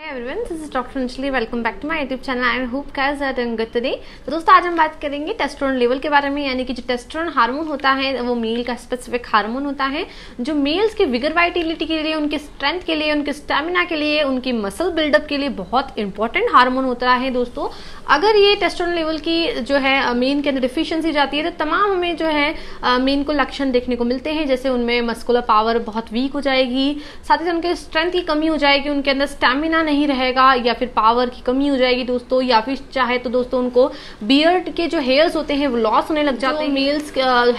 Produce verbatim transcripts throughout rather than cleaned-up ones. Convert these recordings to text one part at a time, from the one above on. Hey everyone, this is Doctor Anjali. Welcome back to my YouTube channel. I hope guys are doing good today. तो दोस्तों आज हम बात करेंगे testosterone level के बारे में, यानी कि जो टेस्टोस्टेरोन हार्मोन होता है वो मेल का स्पेसिफिक हार्मोन होता है जो मेल्स की विगर वाइटिलिटी के लिए, उनके स्ट्रेंथ के लिए, उनके स्टेमिना के लिए, उनकी मसल बिल्डअप के लिए बहुत इंपॉर्टेंट हार्मोन होता है। दोस्तों अगर ये टेस्टोस्टेरोन लेवल की जो है मेन के अंदर डिफिशियंसी जाती है तो तमाम हमें जो है मेन को लक्षण देखने को मिलते हैं, जैसे उनमें मस्कुलर पावर बहुत वीक हो जाएगी, साथ ही उनके स्ट्रेंथ की कमी हो जाएगी, उनके अंदर स्टेमिना नहीं रहेगा या फिर पावर की कमी हो जाएगी दोस्तों, या फिर चाहे तो दोस्तों उनको बियर्ड के जो हेयर्स होते हैं वो लॉस होने लग जाते हैं, मेल्स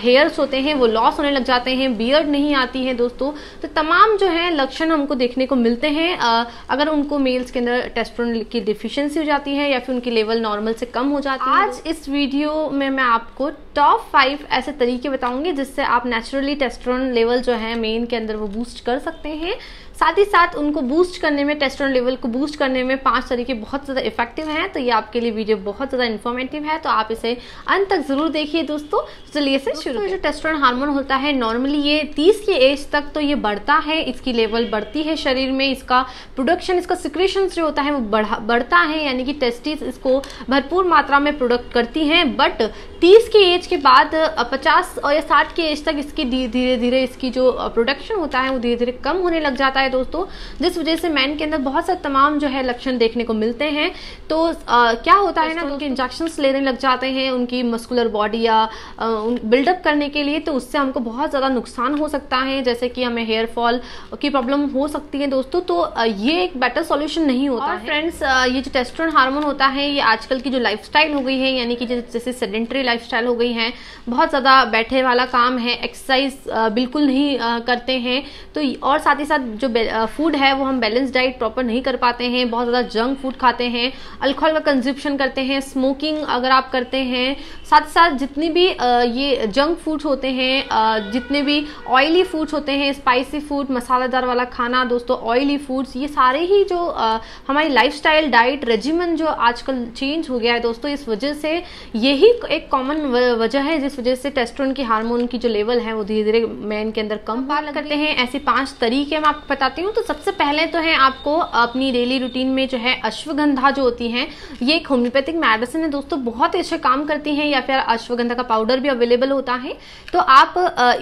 हेयर्स होते हैं वो लॉस होने लग जाते हैं, बियर्ड नहीं आती है दोस्तों। तो तमाम जो है लक्षण हमको देखने को मिलते हैं आ, अगर उनको मेल्स के अंदर टेस्टोस्टेरोन की डिफिशियंसी हो जाती है या फिर उनकी लेवल नॉर्मल से कम हो जाती है। आज इस वीडियो में मैं आपको टॉप फाइव ऐसे तरीके बताऊंगी जिससे आप नेचुरली टेस्टोस्टेरोन लेवल जो है मेन के अंदर वो बूस्ट कर सकते हैं। साथ ही साथ उनको बूस्ट करने में, टेस्टोस्टेरोन लेवल को बूस्ट करने में पांच तरीके बहुत ज़्यादा इफेक्टिव हैं। तो ये आपके लिए वीडियो बहुत ज़्यादा इन्फॉर्मेटिव है, तो आप इसे अंत तक ज़रूर देखिए दोस्तों। चलिए इसे शुरू। जो टेस्टोस्टेरोन हार्मोन होता है नॉर्मली ये तीस की एज तक तो ये बढ़ता है, इसकी लेवल बढ़ती है शरीर में, इसका प्रोडक्शन, इसका सिक्रेशन जो होता है वो बढ़ा बढ़ता है, यानी कि टेस्टिस इसको भरपूर मात्रा में प्रोडक्ट करती हैं। बट तीस की एज के बाद पचास और या साठ की एज तक इसकी धीरे धीरे इसकी जो प्रोडक्शन होता है वो धीरे धीरे कम होने लग जाता है दोस्तों, जिस वजह से मैन के अंदर बहुत सारे तमाम जो है लक्षण देखने को मिलते हैं। तो आ, क्या होता है ना, उनके इंजेक्शंस लेने लग जाते हैं उनकी मस्कुलर बॉडी या बिल्डअप करने के लिए, तो उससे हमको बहुत ज़्यादा नुकसान हो सकता है, जैसे कि हमें हेयर फॉल की प्रॉब्लम हो सकती है दोस्तों। तो आ, ये एक बेटर सॉल्यूशन नहीं होता है फ्रेंड्स। ये जो टेस्टोस्टेरोन हार्मोन होता है ये आजकल की जो लाइफस्टाइल हो गई है, यानी कि जैसे सेडेंटरी लाइफस्टाइल हो गई है, बहुत ज़्यादा बैठे वाला काम है, एक्सरसाइज बिल्कुल नहीं करते हैं, तो और साथ ही साथ जो फूड है वो हम बैलेंस डाइट प्रॉपर नहीं कर पाते हैं, बहुत ज़्यादा जंक फूड खाते हैं, अल्कोहल का कंजप्शन करते हैं, स्मोकिंग अगर आप करते हैं, साथ साथ जितनी भी ये जंक फूड होते हैं, जितने भी ऑयली फूड्स होते हैं, स्पाइसी फूड, मसालेदार वाला खाना दोस्तों, ऑयली फूड्स, ये सारे ही जो हमारी लाइफस्टाइल, डाइट, रेजिमन जो आजकल चेंज हो गया है दोस्तों, इस वजह से यही एक कॉमन वजह है जिस वजह से टेस्टोस्टेरोन की हार्मोन की जो लेवल है वो धीरे धीरे मैन के अंदर कम पार करते हैं। ऐसे पाँच तरीके हम आपको बताती हूँ। तो सबसे पहले तो है आपको अपनी डेली रूटीन में जो है अश्वगंधा जो होती है, ये एक होम्योपैथिक मेडिसिन है दोस्तों, बहुत ही अच्छा काम करती है, या फिर अश्वगंधा का पाउडर भी अवेलेबल होता है, तो आप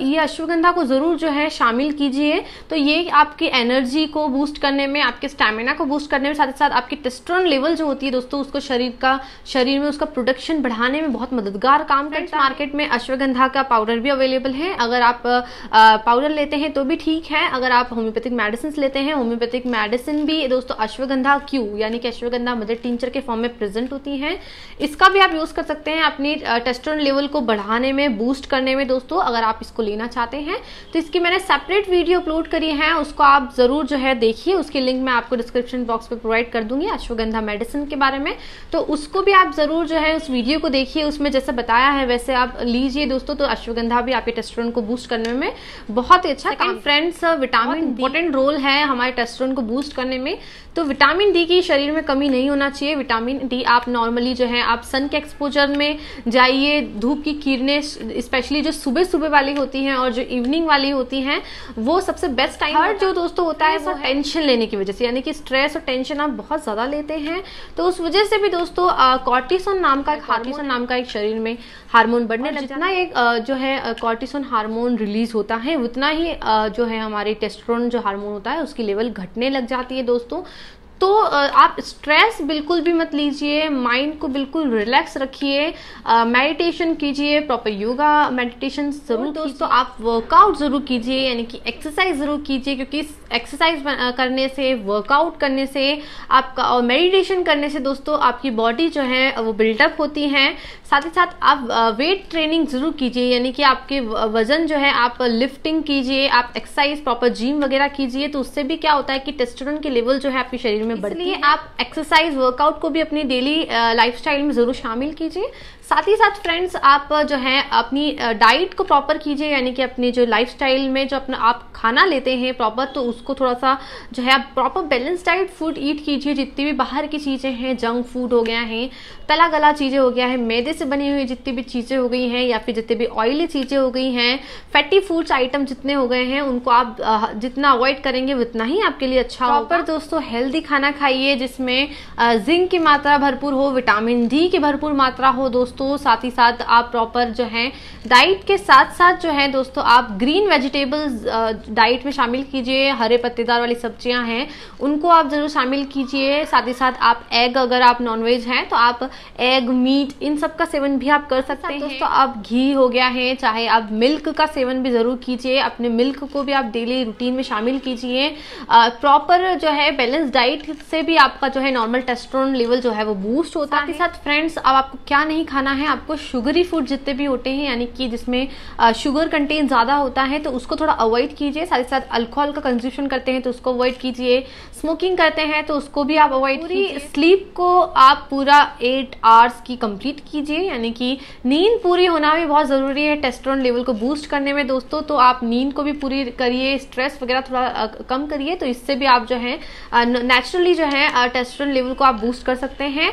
ये अश्वगंधा को ज़रूर जो है शामिल कीजिए। तो ये आपकी एनर्जी को बूस्ट करने में, आपके स्टेमिना को बूस्ट करने में, साथ ही साथ आपकी टेस्टोस्टेरोन लेवल जो होती है दोस्तों उसको शरीर का शरीर में उसका प्रोडक्शन बढ़ाने में बहुत मददगार काम करता है। मार्केट में अश्वगंधा का पाउडर भी अवेलेबल है, अगर आप पाउडर लेते हैं तो भी ठीक है, अगर आप होम्योपैथिक मेडिसिन लेते हैं, होम्योपैथिक मेडिसिन भी दोस्तों अश्वगंधा क्यू यानी कि अश्वगंधा मदर टिंचर के फॉर्म में प्रेजेंट होती हैं, इसका भी आप यूज़ कर सकते हैं अपनी टेस्टोस्टेरोन लेवल को बढ़ाने में, बूस्ट करने में दोस्तों। अगर आप इसको लेना चाहते हैं तो इसकी मैंने सेपरेट वीडियो अपलोड करी है, उसको आप ज़रूर जो है देखिए, उसकी लिंक मैं आपको डिस्क्रिप्शन बॉक्स में प्रोवाइड कर दूंगी अश्वगंधा मेडिसिन के बारे में, तो उसको भी आप ज़रूर जो है उस वीडियो को देखिए, उसमें जैसे बताया है वैसे आप लीजिए दोस्तों। तो अश्वगंधा भी आपके टेस्टोस्टेरोन को बूस्ट करने में बहुत ही अच्छा काम। फ्रेंड्स विटामिन इंपॉर्टेंट रोल है हमारे टेस्टोस्टेरोन को बूस्ट करने में, तो विटामिन डी की शरीर में कमी नहीं होना चाहिए। विटामिन डी आप नॉर्मली जो है आप सन के एक्सपोजर में जाइए, धूप की किरणें स्पेशली जो सुबह सुबह वाली होती हैं और जो इवनिंग वाली होती हैं वो सबसे बेस्ट टाइम। हर जो दोस्तों होता है वो टेंशन लेने की वजह से, यानी कि स्ट्रेस और टेंशन आप बहुत ज़्यादा लेते हैं, तो उस वजह से भी दोस्तों कॉर्टिसोन नाम का हार्मोन नाम का एक शरीर में हार्मोन बढ़ने लग जाता है। एक जो है कॉर्टिसोन हार्मोन रिलीज होता है उतना ही जो है हमारे टेस्टोस्टेरोन जो हार्मोन होता है उसकी लेवल घटने लग जाती है दोस्तों। तो आप स्ट्रेस बिल्कुल भी मत लीजिए, माइंड को बिल्कुल रिलैक्स रखिए, मेडिटेशन कीजिए, प्रॉपर योगा मेडिटेशन ज़रूर दोस्तों, आप वर्कआउट ज़रूर कीजिए, यानी कि एक्सरसाइज ज़रूर कीजिए, क्योंकि एक्सरसाइज करने से, वर्कआउट करने से आपका और मेडिटेशन करने से दोस्तों आपकी बॉडी जो है वो बिल्डअप होती है। साथ ही साथ आप वेट ट्रेनिंग ज़रूर कीजिए, यानी कि आपके वज़न जो है आप लिफ्टिंग कीजिए, आप एक्सरसाइज प्रॉपर जिम वगैरह कीजिए, तो उससे भी क्या होता है कि टेस्टोस्टेरोन की लेवल जो है आपके शरीर में बढ़ती है। आप एक्सरसाइज वर्कआउट को भी अपनी डेली लाइफस्टाइल में ज़रूर शामिल कीजिए। साथ ही साथ फ्रेंड्स आप जो है अपनी डाइट को प्रॉपर कीजिए, यानी कि अपने जो लाइफस्टाइल में जो अपना आप खाना लेते हैं प्रॉपर, तो उसको थोड़ा सा जो है आप proper balance diet food eat कीजिए। जितनी भी बाहर की चीज़ें हैं, जंक फूड हो गया है, तला गला चीज़ें हो गया है, मैदे से बनी हुई जितनी भी चीज़ें हो गई हैं, या फिर जितनी भी ऑयली चीज़ें हो गई हैं, फैटी फूड्स आइटम जितने हो गए हैं, उनको आप जितना अवॉइड करेंगे उतना ही आपके लिए अच्छा होगा। प्रॉपर दोस्तों हेल्दी खाना खाइए जिसमें जिंक की मात्रा भरपूर हो, विटामिन डी की भरपूर मात्रा हो दोस्तों। साथ ही साथ आप प्रॉपर जो है डाइट के साथ साथ जो है दोस्तों आप ग्रीन वेजिटेबल्स डाइट में शामिल कीजिए, हरे पत्तेदार वाली सब्जियां हैं उनको आप ज़रूर शामिल कीजिए। साथ ही साथ आप एग, अगर आप नॉनवेज हैं तो आप एग, मीट इन सब का सेवन भी आप कर सकते हैं दोस्तों। आप घी हो गया है, चाहे आप मिल्क का सेवन भी ज़रूर कीजिए, अपने मिल्क को भी आप डेली रूटीन में शामिल कीजिए। प्रॉपर जो है बैलेंस डाइट से भी आपका जो है नॉर्मल टेस्टोस्टेरोन लेवल जो है वो बूस्ट होता है। साथ ही साथ फ्रेंड्स अब आपको क्या नहीं खाना है, आपको शुगरी फूड जितने भी होते हैं, यानी कि जिसमें शुगर कंटेंट ज़्यादा होता है तो उसको थोड़ा अवॉइड कीजिए। साथ ही साथ अल्कोहल का कंज्यूशन करते हैं तो उसको अवॉइड कीजिए, स्मोकिंग करते हैं तो उसको भी आप अवॉइड कीजिए। स्लीप को आप पूरा एट आवर्स की कंप्लीट कीजिए, यानी कि नींद पूरी होना भी बहुत ज़रूरी है टेस्टोस्टेरोन लेवल को बूस्ट करने में दोस्तों। तो आप नींद को भी पूरी करिए, स्ट्रेस वगैरह थोड़ा कम करिए, तो इससे भी आप जो है नेचुरली जो है टेस्टोस्टेरोन लेवल को आप बूस्ट कर सकते हैं।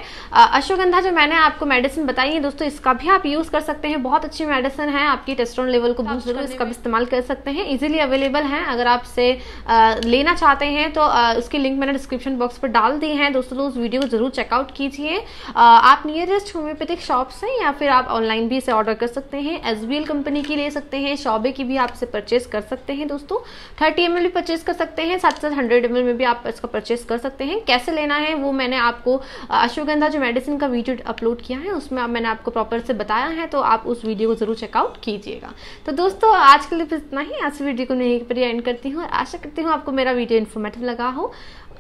अश्वगंधा जो मैंने आपको मेडिसिन बताई है दोस्तों, इसका भी आप यूज़ कर सकते हैं, बहुत अच्छी मेडिसिन है आपकी टेस्टोस्टेरोन लेवल को बूस्ट करने में, इसका भी इस्तेमाल कर सकते हैं। इजीली अवेलेबल है, अगर आप से लेना चाहते हैं तो उसकी लिंक मैंने डिस्क्रिप्शन बॉक्स पर डाल दी है दोस्तों, तो उस वीडियो को जरूर चेकआउट कीजिए। आप नियरेस्ट होम्योपैथिक शॉप से या फिर आप ऑनलाइन भी इसे ऑर्डर कर सकते हैं। एसबीएल कंपनी की ले सकते हैं, शॉबे की भी आपसे परचेज कर सकते हैं दोस्तों। थर्टी एम एल भी परचेज कर सकते हैं, साथ साथ हंड्रेड एम एल में भी आप इसका परचेज कर सकते हैं। कैसे लेना है वो मैंने आपको अश्वगंधा जो मेडिसिन का वीडियो अपलोड किया है उसमें आप मैंने आपको प्रॉपर से बताया है, तो आप उस वीडियो को जरूर चेकआउट कीजिएगा। तो दोस्तों आज के लिए बस इतना ही, आज वीडियो को यहीं पर एंड करती हूँ और आशा करती हूँ आपको मेरा वीडियो इन्फॉर्मेटिव लगा हो।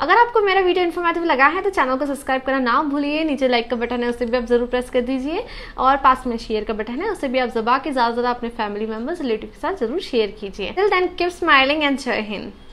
अगर आपको मेरा वीडियो इन्फॉर्मेटिव लगा है तो चैनल को सब्सक्राइब करना ना भूलिए, नीचे लाइक का बटन है उसे भी आप जरूर प्रेस कर दीजिए, और पास में शेयर का बटन है उसे भी आप दबा के ज़्यादा से ज़्यादा अपने फैमिली मेम्बर्स, रिलेटिव के साथ जरूर शेयर कीजिए। Till then keep smiling and जय हिंद।